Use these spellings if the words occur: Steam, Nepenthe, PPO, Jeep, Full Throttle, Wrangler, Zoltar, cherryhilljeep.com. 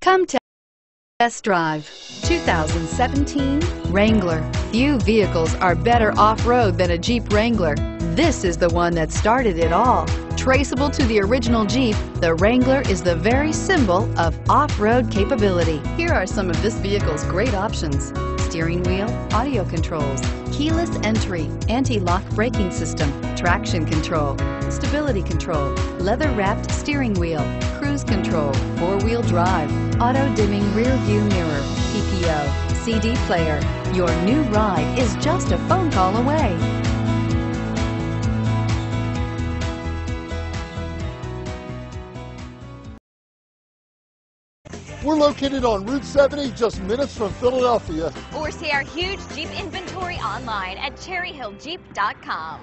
Come test drive 2017 Wrangler. Few vehicles are better off-road than a Jeep Wrangler. This is the one that started it all. Traceable to the original Jeep, the Wrangler is the very symbol of off-road capability. Here are some of this vehicle's great options: steering wheel audio controls, keyless entry, anti-lock braking system, traction control, stability control, leather-wrapped steering wheel, cruise control, four-wheel drive, auto-dimming rear-view mirror, PPO, CD player. Your new ride is just a phone call away. We're located on Route 70, just minutes from Philadelphia. Or see our huge Jeep inventory online at cherryhilljeep.com.